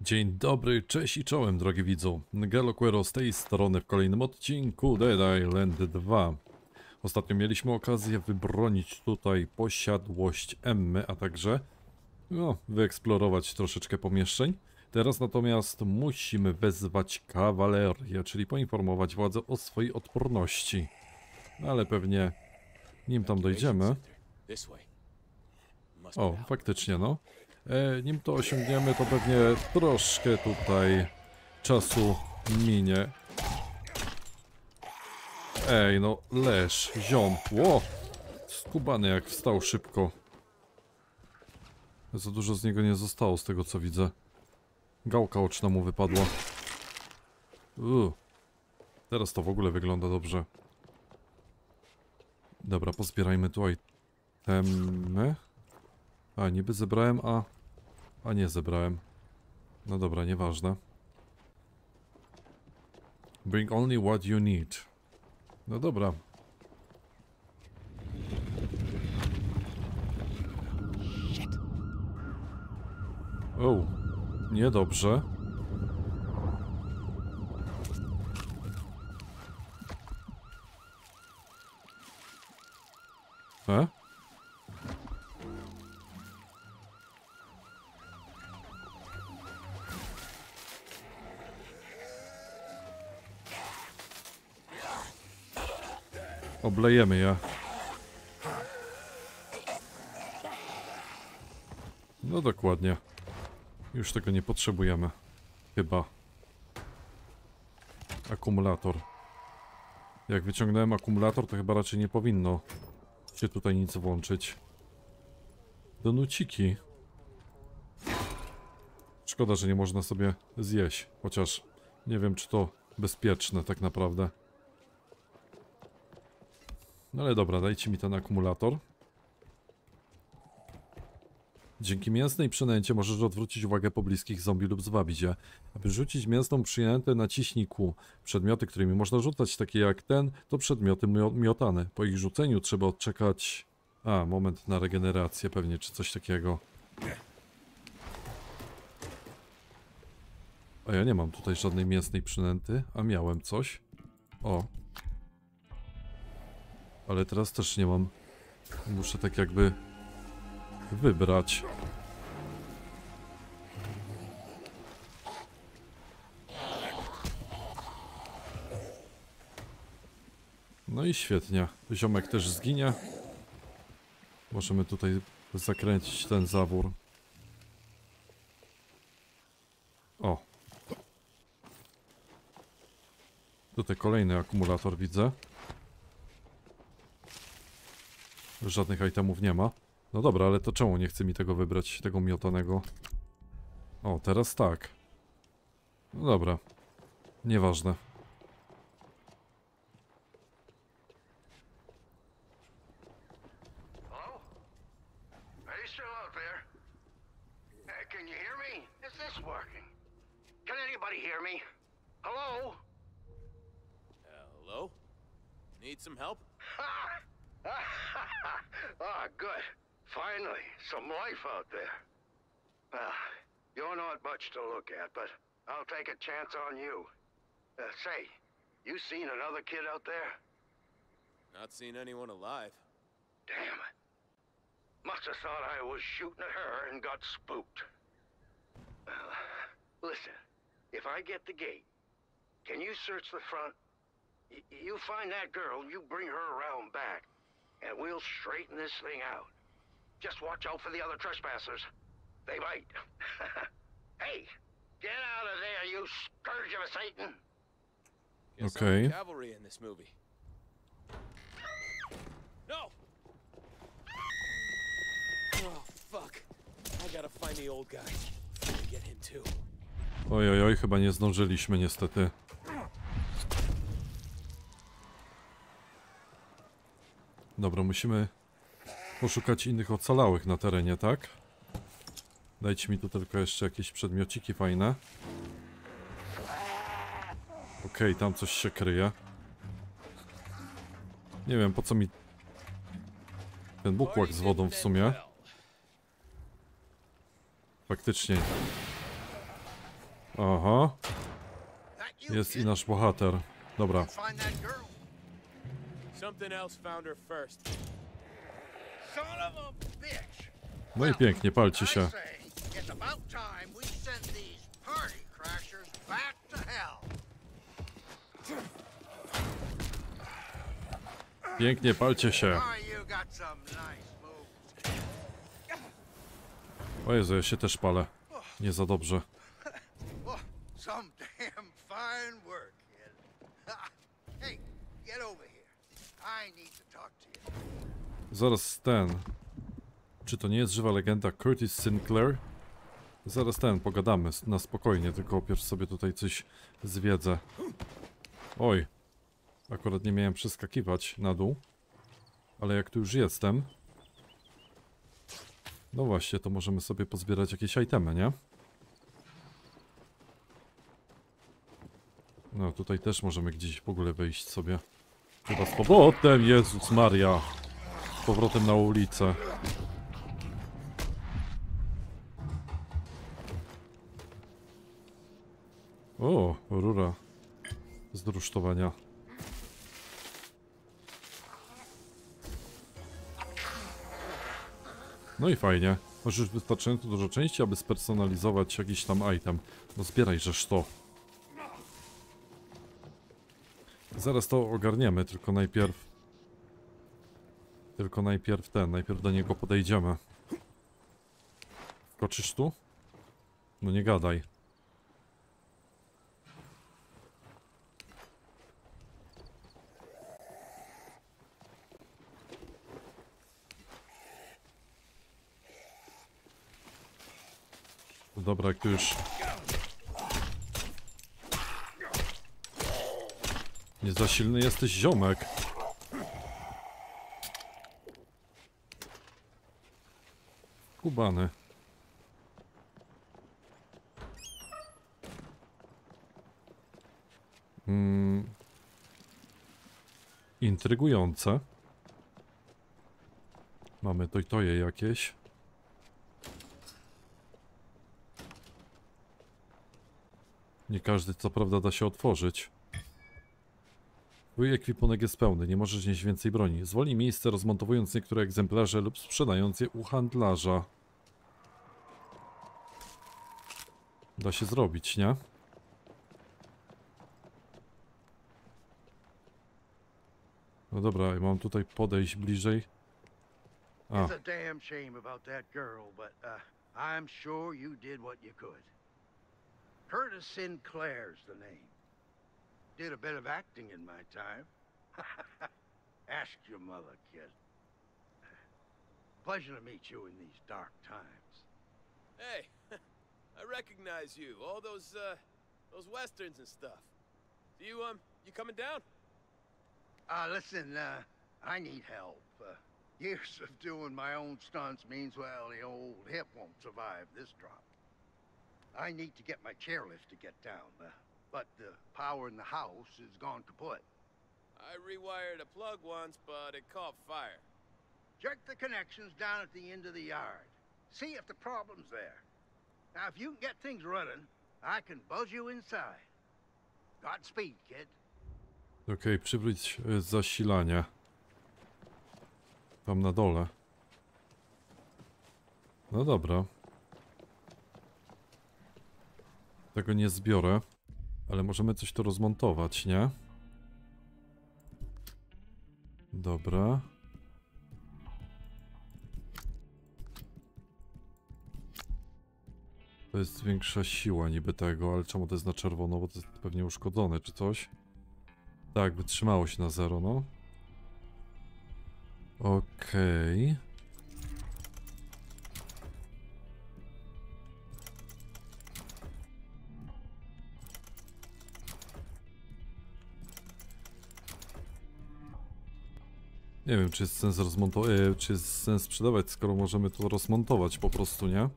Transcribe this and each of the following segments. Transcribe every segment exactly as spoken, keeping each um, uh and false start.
Dzień dobry, cześć i czołem, drogi widzu. NgeloQuerro z tej strony w kolejnym odcinku Dead Island dwa. Ostatnio mieliśmy okazję wybronić tutaj posiadłość Emmy, a także no, wyeksplorować troszeczkę pomieszczeń. Teraz natomiast musimy wezwać kawalerię, czyli poinformować władzę o swojej odporności. Ale pewnie nim tam dojdziemy... O, faktycznie no. E, nim to osiągniemy, to pewnie troszkę tutaj czasu minie. Ej, no leż, ziom. Ło! Skubany jak wstał szybko. Za dużo z niego nie zostało, z tego co widzę. Gałka oczna mu wypadła. Uuu. Teraz to w ogóle wygląda dobrze. Dobra, pozbierajmy tutaj temy. A, niby zebrałem, a... A nie zebrałem. No dobra, nieważne. Bring only what you need. No dobra. O, niedobrze. E? Oblejemy je. No dokładnie. Już tego nie potrzebujemy. Chyba. Akumulator. Jak wyciągnąłem akumulator, to chyba raczej nie powinno się tutaj nic włączyć. Donuciki. Szkoda, że nie można sobie zjeść. Chociaż nie wiem, czy to bezpieczne tak naprawdę. No ale dobra, dajcie mi ten akumulator. Dzięki mięsnej przynęcie możesz odwrócić uwagę pobliskich zombie lub zwabić je. Aby rzucić mięsną przynętę, naciśnij Q. Przedmioty, którymi można rzucać, takie jak ten, to przedmioty miotane. Po ich rzuceniu trzeba odczekać... A, moment na regenerację pewnie, czy coś takiego. A ja nie mam tutaj żadnej mięsnej przynęty, a miałem coś. O. Ale teraz też nie mam. Muszę tak jakby wybrać. No i świetnie. Ziomek też zginie. Możemy tutaj zakręcić ten zawór. O. Tutaj kolejny akumulator widzę. Żadnych itemów nie ma. No dobra, ale to czemu nie chce mi tego wybrać, tego miotanego? O, teraz tak. No dobra. Nieważne. Seen anyone alive? Damn it. Must have thought I was shooting at her and got spooked. Well, listen, if I get the gate, can you search the front? Y you find that girl, you bring her around back, and we'll straighten this thing out. Just watch out for the other trespassers. They might. Hey, get out of there, you scourge of a Satan! Okay. Guess I'm cavalry in this movie. No! Oh, fuck. I gotta find the old guy. Get him too. Oj, oj, oj, chyba nie zdążyliśmy niestety. Dobra, musimy poszukać innych ocalałych na terenie, tak? Dajcie mi tu tylko jeszcze jakieś przedmiociki fajne. Okej, tam coś się kryje. Nie wiem, po co mi... ten bukłak z wodą w sumie. Faktycznie. Aha. Jest i nasz bohater. Dobra. No i pięknie, palcie się. Pięknie, palcie się. O Jezu, ja się też palę. Nie za dobrze. Zaraz ten... Czy to nie jest żywa legenda Curtis Sinclair? Zaraz ten, pogadamy na spokojnie, tylko pierw sobie tutaj coś zwiedzę. Oj. Akurat nie miałem przeskakiwać na dół. Ale jak tu już jestem... No właśnie, to możemy sobie pozbierać jakieś itemy, nie? No tutaj też możemy gdzieś w ogóle wyjść sobie. Chyba z powrotem, Jezus Maria! Z powrotem na ulicę. O, rura z rusztowania. No i fajnie. Masz już wystarczająco dużo części, aby spersonalizować jakiś tam item. No zbieraj żeż to. Zaraz to ogarniemy, tylko najpierw... Tylko najpierw ten, najpierw do niego podejdziemy. Wkoczysz tu? No nie gadaj. Dobra, jak tu już... Nie za silny jesteś, ziomek. Kubany. Mm. Intrygujące. Mamy to i to je jakieś. Nie każdy co prawda da się otworzyć. Twój ekwipunek jest pełny, nie możesz nieść więcej broni. Zwolnij miejsce, rozmontowując niektóre egzemplarze lub sprzedając je u handlarza. Da się zrobić, nie? No dobra, ja mam tutaj podejść bliżej. A. Curtis Sinclair's the name. Did a bit of acting in my time. Ask your mother, kid. Pleasure to meet you in these dark times. Hey, I recognize you. All those, uh, those westerns and stuff. Do you, um, you coming down? Uh, listen, uh, I need help. Uh, years of doing my own stunts means, well, the old hip won't survive this drop. I need to get my chairlift to get down. Uh, But the power in the house is gone kaput. I rewired a plug once, but it caught fire. Check the connections down at the end of the yard. See if the problem's there. Now, if you can get things running, I can buzz you inside. Godspeed, kid. Okej, przywróć zasilanie. Tam na dole. No dobra. Tego nie zbiorę. Ale możemy coś tu rozmontować, nie? Dobra. To jest większa siła niby tego, ale czemu to jest na czerwono? Bo to jest pewnie uszkodzone czy coś. Tak, by trzymało się na zero, no. Okej. Okay. Nie wiem, czy jest sens rozmontować, e, czy jest sens sprzedawać, skoro możemy to rozmontować po prostu, nie?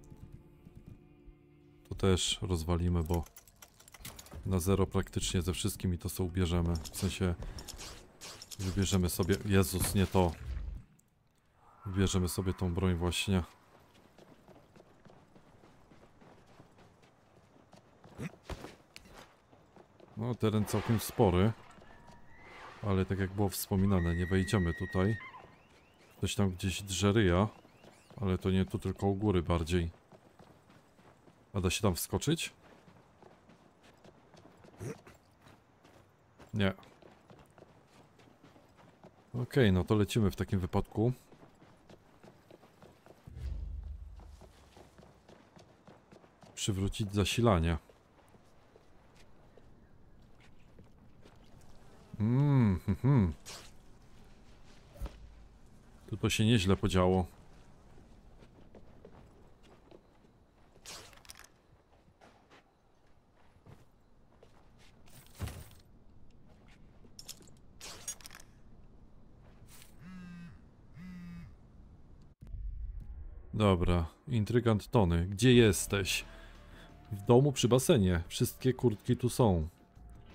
To też rozwalimy, bo na zero praktycznie ze wszystkimi to sobie ubierzemy. W sensie wybierzemy sobie... Jezus, nie to. Wybierzemy sobie tą broń właśnie. No, teren całkiem spory. Ale tak jak było wspominane, nie wejdziemy tutaj. Ktoś tam gdzieś drze ryja. Ale to nie tu, tylko u góry bardziej. A da się tam wskoczyć? Nie. Okej, okay, no to lecimy w takim wypadku. Przywrócić zasilanie. Mmm, hmm, hmm. Tu to się nieźle podziało. Dobra, intrygant Tony, gdzie jesteś? W domu przy basenie, wszystkie kurtki tu są.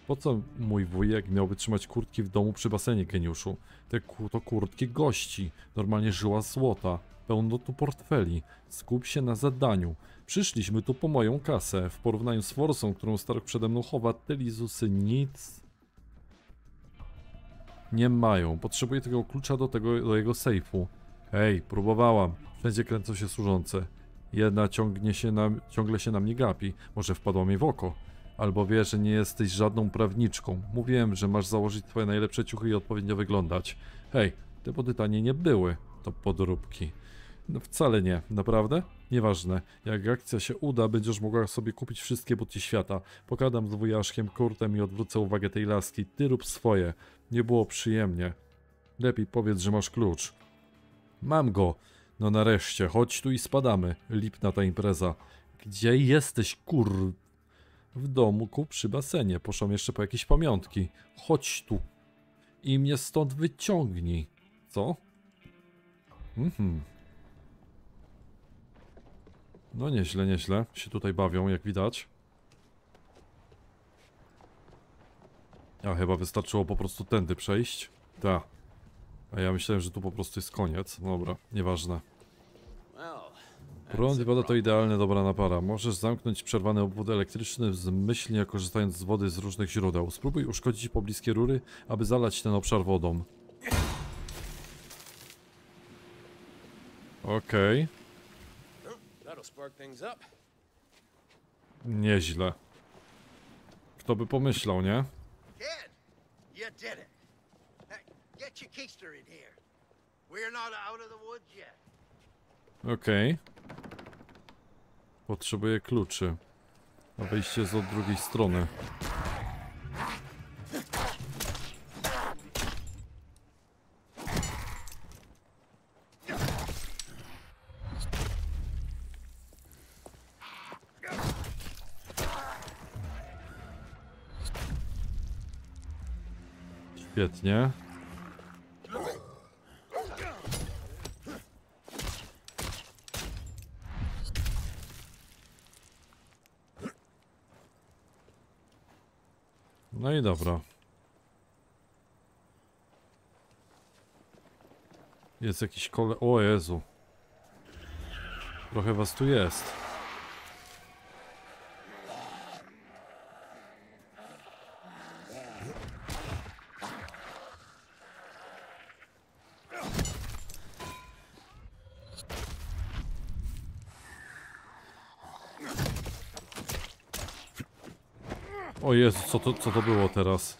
Po co mój wujek miałby trzymać kurtki w domu przy basenie, geniuszu? Te to kurtki gości, normalnie żyła złota, pełno tu portfeli. Skup się na zadaniu. Przyszliśmy tu po moją kasę, w porównaniu z forsą, którą Stark przede mną chowa, te lizusy nic nie mają. Potrzebuję tego klucza do, tego, do jego sejfu. Hej, próbowałam. Wszędzie kręcą się służące. Jedna ciągnie się na, ciągle się na mnie gapi. Może wpadła mi w oko. Albo wie, że nie jesteś żadną prawniczką. Mówiłem, że masz założyć twoje najlepsze ciuchy i odpowiednio wyglądać. Hej, te buty tanie nie były. To podróbki. No wcale nie. Naprawdę? Nieważne. Jak akcja się uda, będziesz mogła sobie kupić wszystkie buty świata. Pokadam z wujaszkiem Kurtem i odwrócę uwagę tej laski. Ty rób swoje. Nie było przyjemnie. Lepiej powiedz, że masz klucz. Mam go. No nareszcie, chodź tu i spadamy. Lipna ta impreza. Gdzie jesteś, kur... W domku przy basenie. Poszłam jeszcze po jakieś pamiątki. Chodź tu. I mnie stąd wyciągnij. Co? Mhm. No nieźle, nieźle. Się tutaj bawią, jak widać. A chyba wystarczyło po prostu tędy przejść. Tak. A ja myślałem, że tu po prostu jest koniec. Dobra, nieważne. Prąd i woda to idealne dobrana para. Możesz zamknąć przerwany obwód elektryczny zmyślnie korzystając z wody z różnych źródeł. Spróbuj uszkodzić pobliskie rury, aby zalać ten obszar wodą. Okej. Okay. Nieźle. Kto by pomyślał, nie? Okej. Okay. Potrzebuję kluczy. A wejście jest od drugiej strony. Świetnie. No i dobra. Jest jakiś kole... O Jezu. Trochę was tu jest. O Jezu, co to, co to było teraz?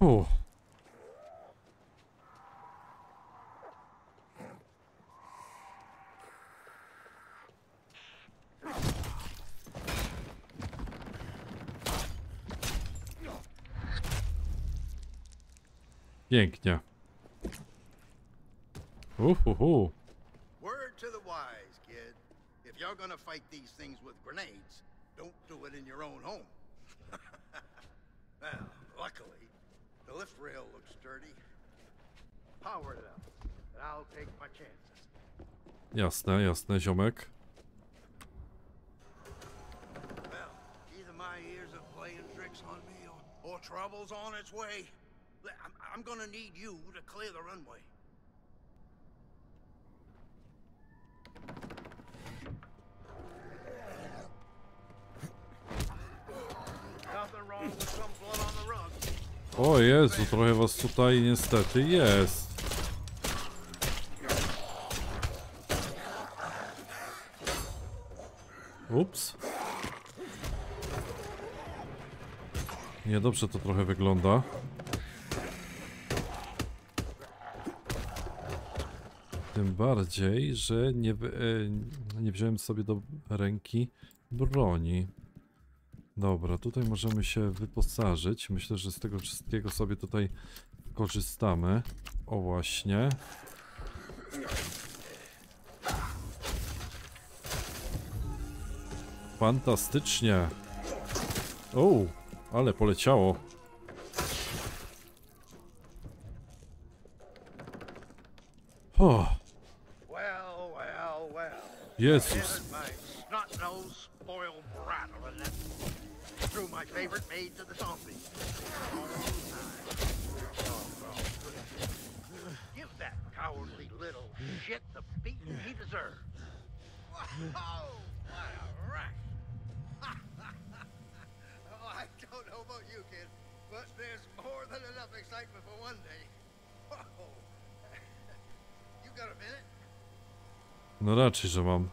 Uff. Pięknie. Uhuhu. Word to the wise, kid. If you're gonna fight these things with grenades, don't do it in your own home. Well, luckily, the lift rail looks sturdy. Power it up, and I'll take my chances. Jasne, jasne, ziomek. Well, either my ears are playing tricks on me, or trouble's on its way. I'm, I'm gonna need you to clear the runway. Nothing wrong with some blood on the rug. O Jezu, trochę was tutaj niestety jest. Ups. Niedobrze to trochę wygląda. Tym bardziej, że nie, nie wziąłem sobie do ręki broni. Dobra, tutaj możemy się wyposażyć. Myślę, że z tego wszystkiego sobie tutaj korzystamy. O właśnie. Fantastycznie. O, ale poleciało. O. Jezus. No raczej, że mam.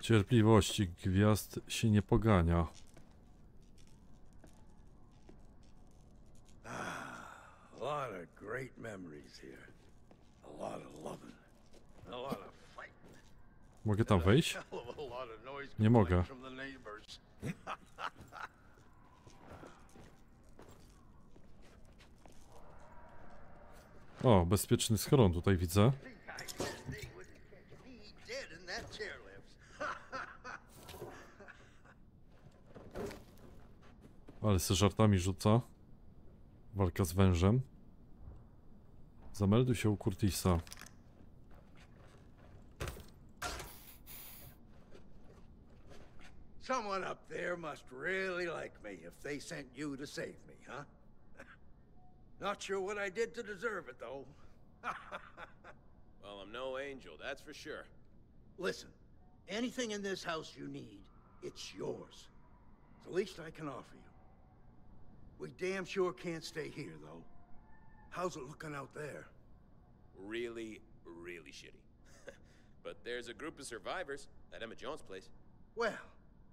Cierpliwości gwiazd się nie pogania. A lot of great memories here. A lot of loving. A lot of fighting. Mogę tam wejść? Nie mogę. O, bezpieczny schron tutaj widzę. Ale se żartami rzuca. Walka z wężem. Zamelduj się u Curtisa. Someone up there must really like me if they sent you to save me, huh? Not sure what I did to deserve it, though. Well, I'm no angel, that's for sure. Listen, anything in this house you need, it's yours. It's the least I can offer you. We damn sure can't stay here, though. How's it looking out there? Really, really shitty. But there's a group of survivors at Emma Jones' place. Well,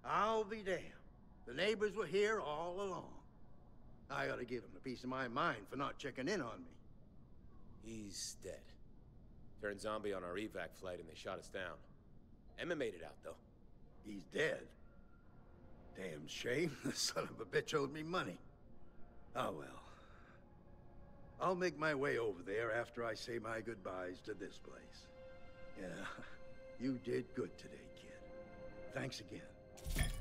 I'll be damned. The neighbors were here all along. I ought to give him a piece of my mind for not checking in on me. He's dead. Turned zombie on our evac flight and they shot us down. Emma made it out, though. He's dead? Damn shame. The son of a bitch owed me money. Oh, well. I'll make my way over there after I say my goodbyes to this place. Yeah, you did good today, kid. Thanks again.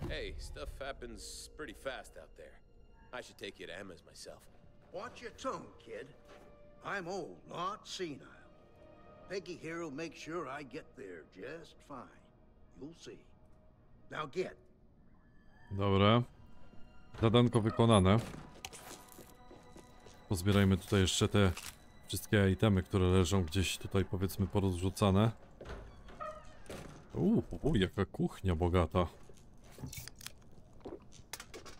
Hey, stuff happens pretty fast out there. I should take you to Emma's myself. Watch your tongue, kid. I'm old, not senile. Peggy here will make sure I get there just fine. You'll see. Now get. Dobra. Zadanko wykonane. Pozbierajmy tutaj jeszcze te wszystkie itemy, które leżą gdzieś tutaj, powiedzmy, porozrzucane. Uuu, uu, jaka kuchnia bogata.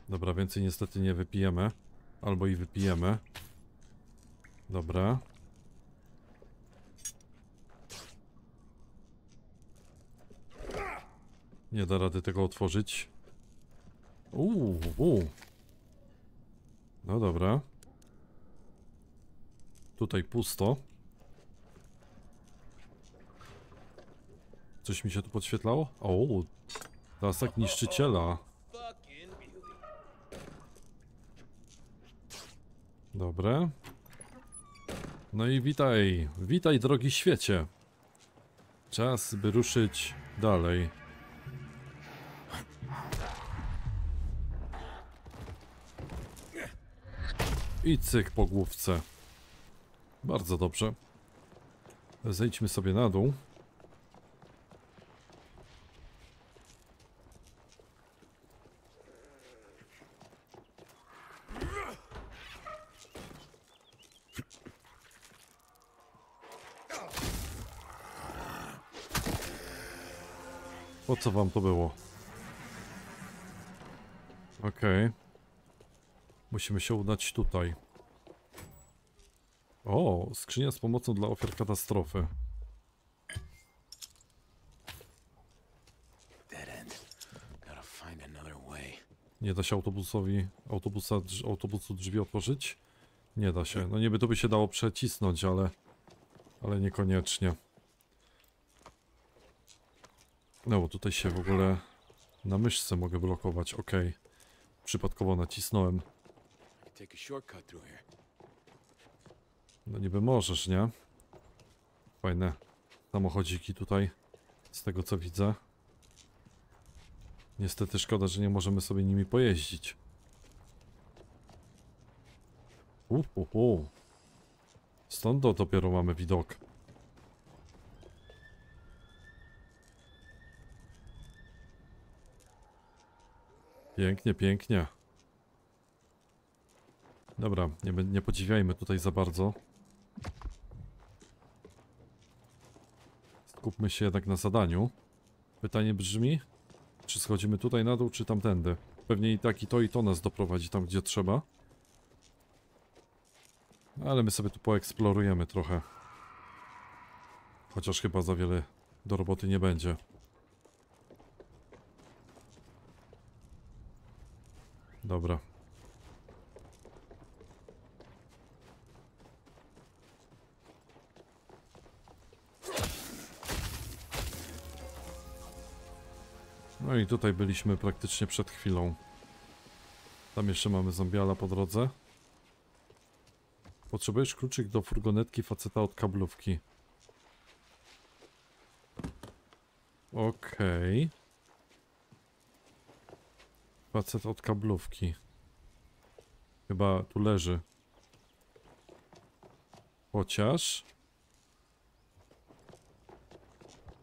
Dobra, więcej niestety nie wypijemy. Albo i wypijemy. Dobra. Nie da rady tego otworzyć. Uuu, uuu. No dobra. Tutaj pusto. Coś mi się tu podświetlało? O, tasak niszczyciela. Dobra. No i witaj, witaj drogi świecie. Czas by ruszyć dalej. I cyk po główce. Bardzo dobrze. Zejdźmy sobie na dół. Po co wam to było? Okej. Okay. Musimy się udać tutaj. O, skrzynia z pomocą dla ofiar katastrofy. Nie da się autobusowi, autobusa, autobusu drzwi otworzyć? Nie da się. No niby to by się dało przecisnąć, ale, ale niekoniecznie. No bo tutaj się w ogóle na myszce mogę blokować. Ok. Przypadkowo nacisnąłem. No niby możesz, nie? Fajne samochodziki tutaj, z tego co widzę. Niestety szkoda, że nie możemy sobie nimi pojeździć. Uh, uh, uh. Stąd to dopiero mamy widok. Pięknie, pięknie. Dobra, nie, nie podziwiajmy tutaj za bardzo. Skupmy się jednak na zadaniu. Pytanie brzmi... Czy schodzimy tutaj na dół, czy tamtędy? Pewnie i tak i to i to nas doprowadzi tam, gdzie trzeba. Ale my sobie tu poeksplorujemy trochę. Chociaż chyba za wiele do roboty nie będzie. Dobra. No i tutaj byliśmy praktycznie przed chwilą. Tam jeszcze mamy zombiala po drodze. Potrzebujesz kluczyk do furgonetki faceta od kablówki. Okej. Okay. Facet od kablówki. Chyba tu leży. Chociaż...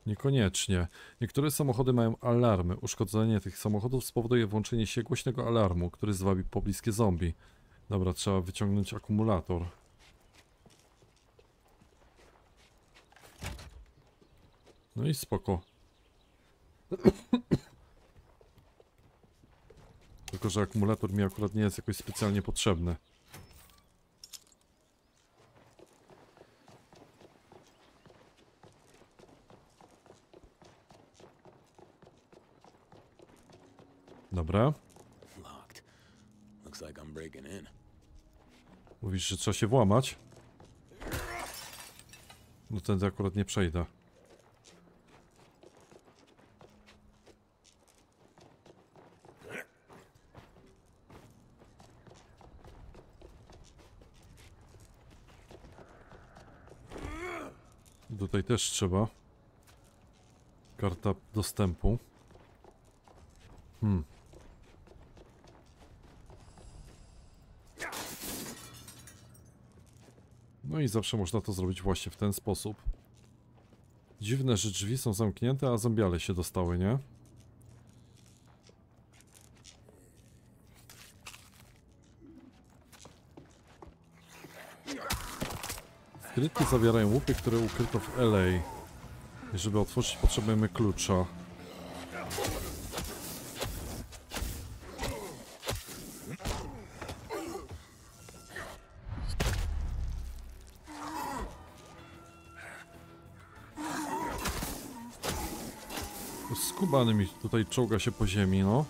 Niekoniecznie. Niektóre samochody mają alarmy. Uszkodzenie tych samochodów spowoduje włączenie się głośnego alarmu, który zwabi pobliskie zombie. Dobra, trzeba wyciągnąć akumulator. No i spoko. Tylko, że akumulator mi akurat nie jest jakoś specjalnie potrzebny. Dobra. Mówisz, że trzeba się włamać? No tędy akurat nie przejdę. Tutaj też trzeba. Karta dostępu. Hmm. No i zawsze można to zrobić właśnie w ten sposób. Dziwne, że drzwi są zamknięte, a zombiale się dostały, nie? Skrytki zawierają łupy, które ukryto w L A. I żeby otworzyć, potrzebujemy klucza. Skubany mi tutaj czołga się po ziemi, no.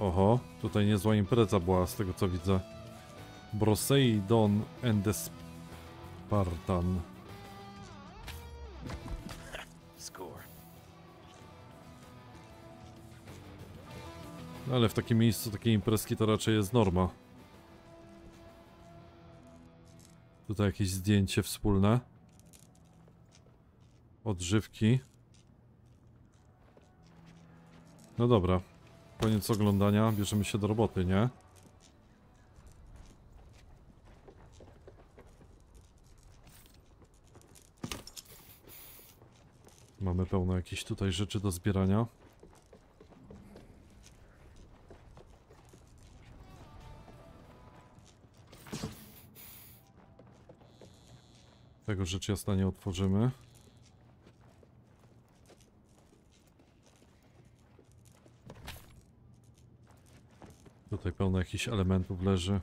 Oho, tutaj niezła impreza była, z tego co widzę. Broseidon and the Spartan. No ale w takim miejscu takiej imprezki to raczej jest norma. Tutaj jakieś zdjęcie wspólne. Odżywki. No dobra. Koniec oglądania. Bierzemy się do roboty, nie? Mamy pełno jakichś tutaj rzeczy do zbierania. tego rzecz jasna nie otworzymy. Tutaj pełno jakichś elementów leży.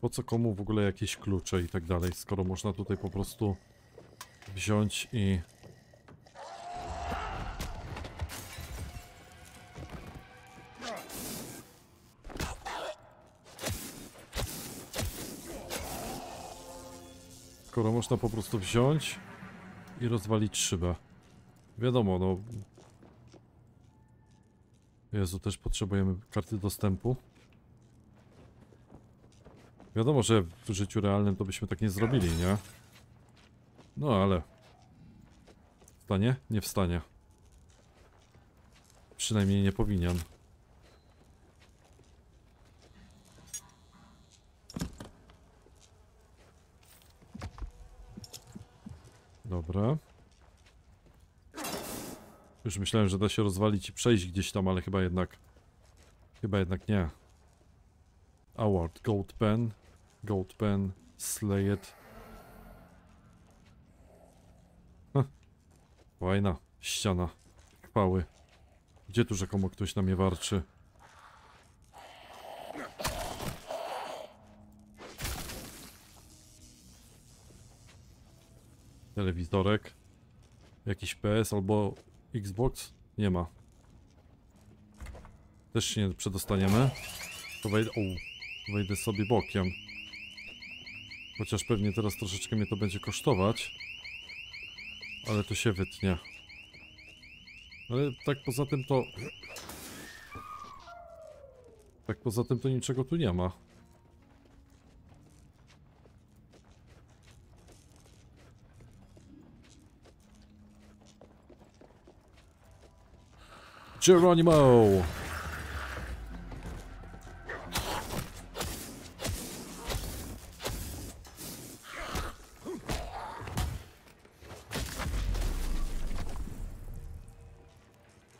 Po co komu w ogóle jakieś klucze i tak dalej, skoro można tutaj po prostu wziąć i... Skoro można po prostu wziąć i rozwalić szybę. Wiadomo, no... Jezu, też potrzebujemy karty dostępu. Wiadomo, że w życiu realnym to byśmy tak nie zrobili, nie? No ale... W stanie? Nie w stanie. Przynajmniej nie powinien. Dobra. Już myślałem, że da się rozwalić i przejść gdzieś tam, ale chyba jednak... Chyba jednak nie. Award. Gold pen. Gold pen. Slay it. Huh. Fajna ściana. Chwały. Gdzie tu rzekomo ktoś na mnie warczy? Telewizorek. Jakiś P S albo Xbox? Nie ma. Też się nie przedostaniemy. To wejdę... O, wejdę sobie bokiem. Chociaż pewnie teraz troszeczkę mnie to będzie kosztować. Ale to się wytnie. Ale tak poza tym to... Tak poza tym to niczego tu nie ma. Geronimo!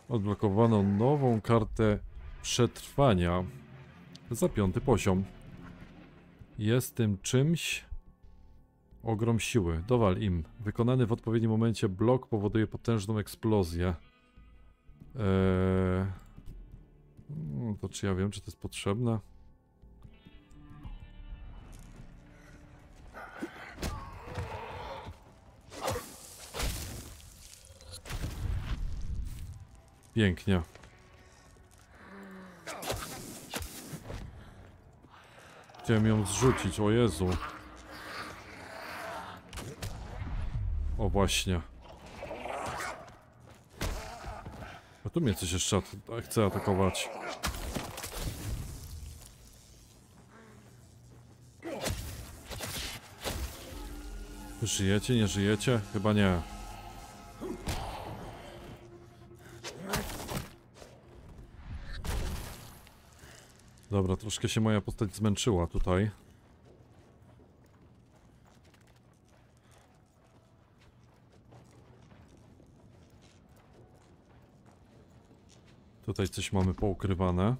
Odblokowano nową kartę przetrwania za piąty poziom. Jest tym czymś ogrom siły. Dowal im. Wykonany w odpowiednim momencie blok powoduje potężną eksplozję. Eee, to czy ja wiem, czy to jest potrzebne? Pięknie. Chciałem ją zrzucić, o Jezu. O właśnie. A tu mnie coś jeszcze chce atakować. Żyjecie, nie żyjecie? Chyba nie. Dobra, troszkę się moja postać zmęczyła tutaj. Tutaj coś mamy poukrywane.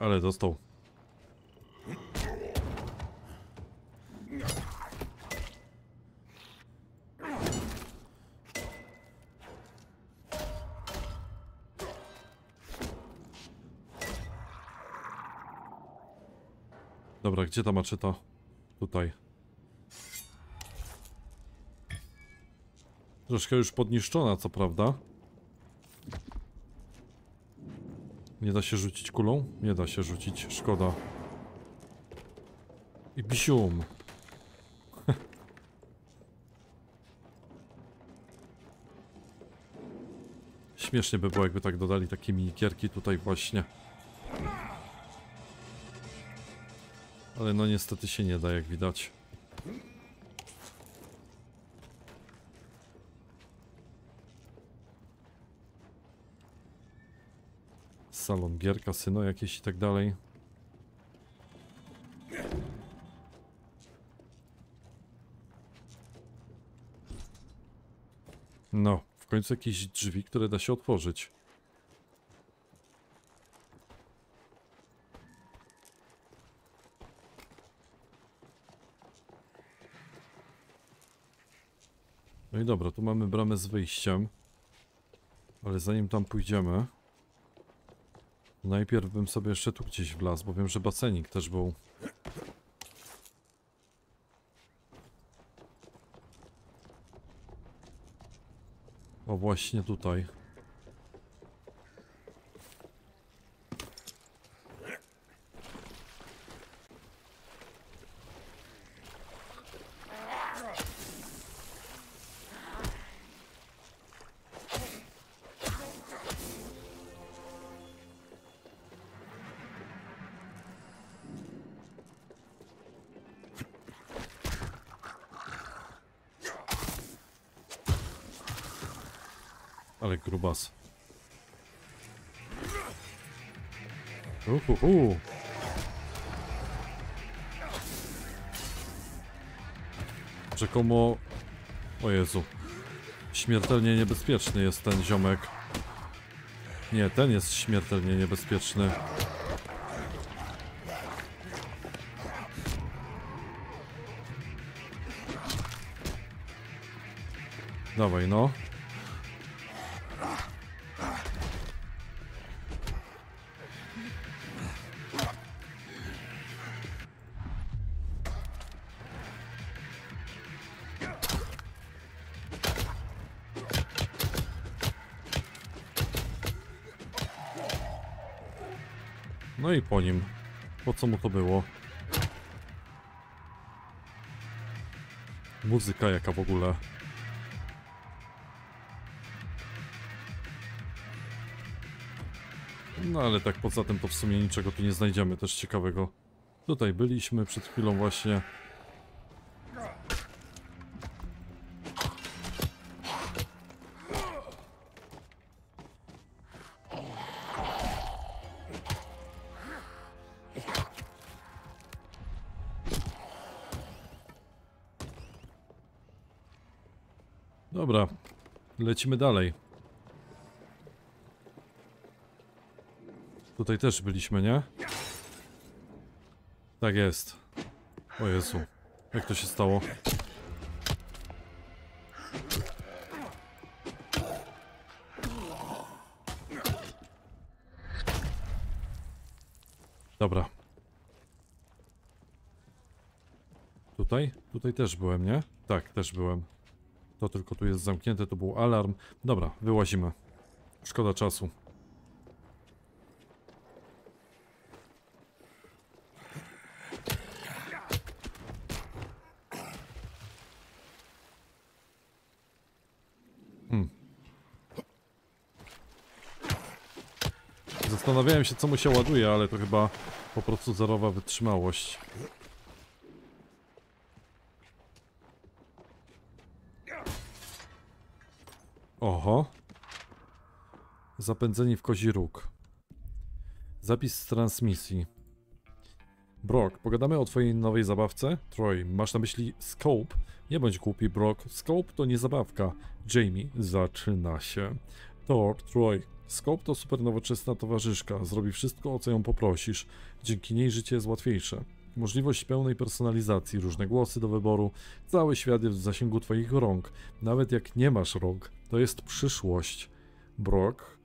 Ale dostał. Dobra, gdzie ta maczeta? Tutaj. Troszkę już podniszczona, co prawda. Nie da się rzucić kulą? Nie da się rzucić, szkoda. I bisium. Śmiesznie by było, jakby tak dodali takie minikierki tutaj właśnie. Ale no niestety się nie da, jak widać. salon gier, kasyno jakieś i tak dalej. No, w końcu jakieś drzwi, które da się otworzyć. No i dobra, tu mamy bramę z wyjściem. Ale zanim tam pójdziemy, najpierw bym sobie jeszcze tu gdzieś wlazł, bo wiem, że basenik też był. O, właśnie tutaj. Ale grubas. Uhuhu. Rzekomo... O Jezu. Śmiertelnie niebezpieczny jest ten ziomek. Nie, ten jest śmiertelnie niebezpieczny. Dawaj no. No i po nim. Po co mu to było? Muzyka jaka w ogóle. No ale tak poza tym to w sumie niczego tu nie znajdziemy też ciekawego. Tutaj byliśmy przed chwilą właśnie. Dobra, lecimy dalej. Tutaj też byliśmy, nie? Tak jest. O Jezu, jak to się stało? Dobra. Tutaj? Tutaj też byłem, nie? Tak, też byłem. To tylko tu jest zamknięte, to był alarm. Dobra, wyłazimy. Szkoda czasu. Hmm. Zastanawiałem się, co mu się ładuje, ale to chyba po prostu zerowa wytrzymałość. Oho. Zapędzeni w Kozi Róg. Zapis z transmisji. Brock, pogadamy o twojej nowej zabawce? Troy, masz na myśli Scope? Nie bądź głupi, Brock. Scope to nie zabawka. Jamie, zaczyna się. Thor, Troy, Scope to super nowoczesna towarzyszka. Zrobi wszystko, o co ją poprosisz. Dzięki niej życie jest łatwiejsze. Możliwość pełnej personalizacji, różne głosy do wyboru, cały świat jest w zasięgu twoich rąk. Nawet jak nie masz rąk, to jest przyszłość. Brock?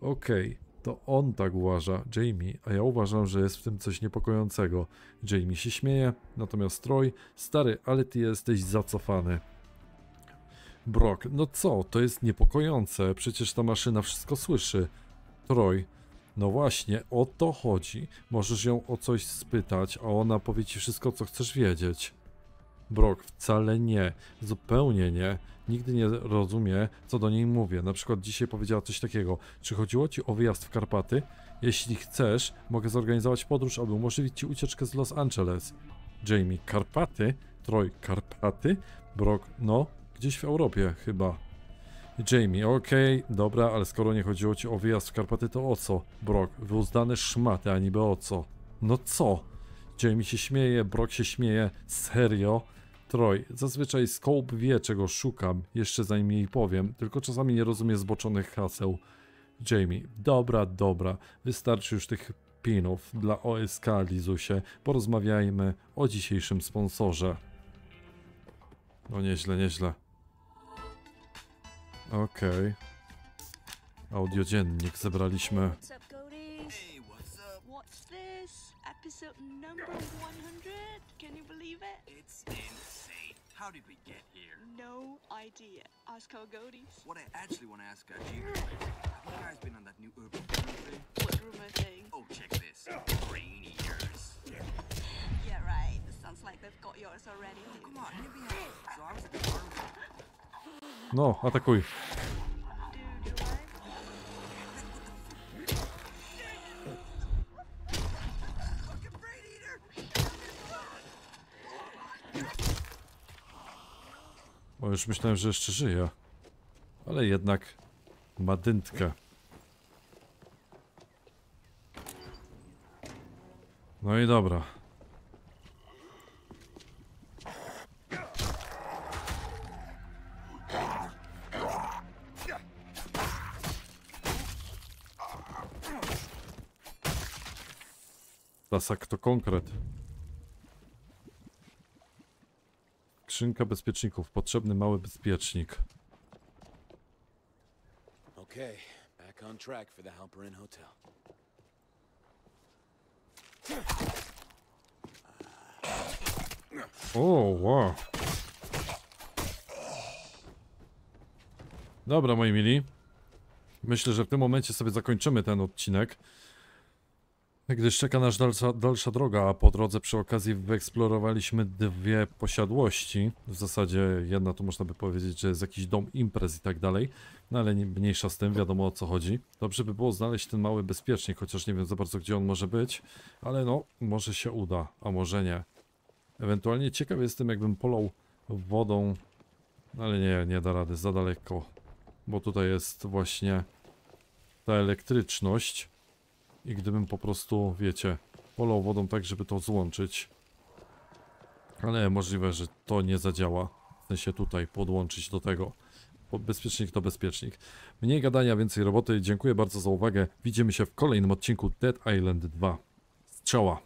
Okej, okay, to on tak uważa, Jamie, a ja uważam, że jest w tym coś niepokojącego. Jamie się śmieje, natomiast Troy, stary, ale ty jesteś zacofany. Brock, no co, to jest niepokojące, przecież ta maszyna wszystko słyszy. Troy, no właśnie, o to chodzi. Możesz ją o coś spytać, a ona powie ci wszystko, co chcesz wiedzieć. Brock, wcale nie. Zupełnie nie. Nigdy nie rozumie, co do niej mówię. Na przykład dzisiaj powiedziała coś takiego. Czy chodziło ci o wyjazd w Karpaty? Jeśli chcesz, mogę zorganizować podróż, aby umożliwić ci ucieczkę z Los Angeles. Jamie, Karpaty? Troy, Karpaty? Brock, no, gdzieś w Europie chyba. Jamie, okej, okay, dobra, ale skoro nie chodziło ci o wyjazd w Karpaty, to o co? Brock, wyuzdane szmaty, a niby o co? No co? Jamie się śmieje, Brock się śmieje, serio? Troy, zazwyczaj Scope wie, czego szukam, jeszcze zanim jej powiem, tylko czasami nie rozumie zboczonych haseł. Jamie, dobra, dobra, wystarczy już tych pinów dla O S K, Lizusie, porozmawiajmy o dzisiejszym sponsorze. No nieźle, nieźle. Okej. Okay. Audiodziennik zebraliśmy. No, atakuj. O, już myślałem, że jeszcze żyje. Ale jednak ma dętkę. No i dobra. Tasak to konkret. Skrzynka bezpieczników. Potrzebny mały bezpiecznik. Okay, back on track for the Halperin Hotel. O, wow. Dobra, moi mili. Myślę, że w tym momencie sobie zakończymy ten odcinek. Gdyż czeka nas dalsza, dalsza droga, a po drodze przy okazji wyeksplorowaliśmy dwie posiadłości. W zasadzie jedna to można by powiedzieć, że jest jakiś dom imprez i tak dalej. No ale mniejsza z tym, wiadomo o co chodzi. Dobrze by było znaleźć ten mały bezpiecznik, chociaż nie wiem za bardzo gdzie on może być. Ale no, może się uda, a może nie. Ewentualnie ciekaw jestem jakbym polał wodą. Ale nie, nie da rady, za daleko. Bo tutaj jest właśnie ta elektryczność. I gdybym po prostu, wiecie, polał wodą tak, żeby to złączyć. Ale możliwe, że to nie zadziała. W sensie tutaj podłączyć do tego. Bezpiecznik to bezpiecznik. Mniej gadania, więcej roboty. Dziękuję bardzo za uwagę. Widzimy się w kolejnym odcinku Dead Island dwa. Strzała!